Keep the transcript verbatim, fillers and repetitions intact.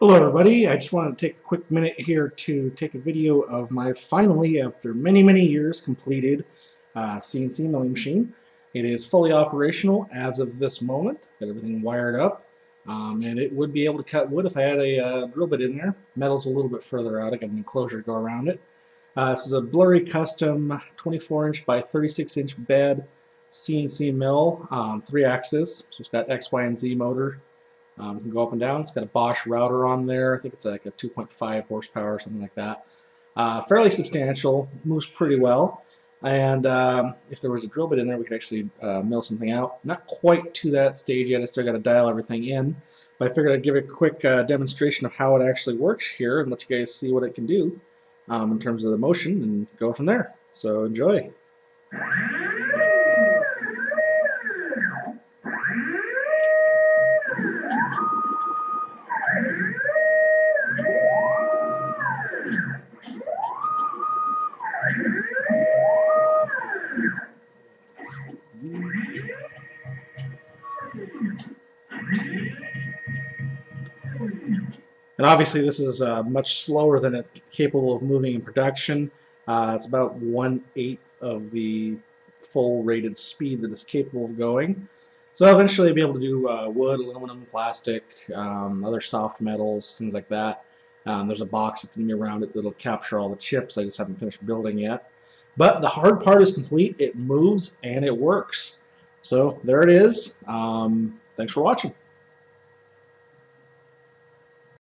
Hello everybody, I just want to take a quick minute here to take a video of my finally, after many many years, completed uh, C N C milling machine. It is fully operational as of this moment, got everything wired up, um, and it would be able to cut wood if I had a uh, drill bit in there. Metal's a little bit further out, I got an enclosure to go around it. Uh, this is a blurry custom twenty-four inch by thirty-six inch bed C N C mill, um, three axis, so it's got X, Y, and Z motor. Um, you can go up and down. It's got a Bosch router on there. I think it's like a two point five horsepower or something like that. Uh, fairly substantial, moves pretty well. And um, if there was a drill bit in there, we could actually uh, mill something out. Not quite to that stage yet. I still got to dial everything in. But I figured I'd give a quick uh, demonstration of how it actually works here and let you guys see what it can do um, in terms of the motion and go from there. So enjoy. And obviously this is uh, much slower than it's capable of moving in production. Uh, it's about one-eighth of the full rated speed that it's capable of going. So eventually you'll be able to do uh, wood, aluminum, plastic, um, other soft metals, things like that. Um, there's a box that's going to be around it that'll capture all the chips. I just haven't finished building yet. But the hard part is complete. It moves and it works. So there it is. Um, thanks for watching.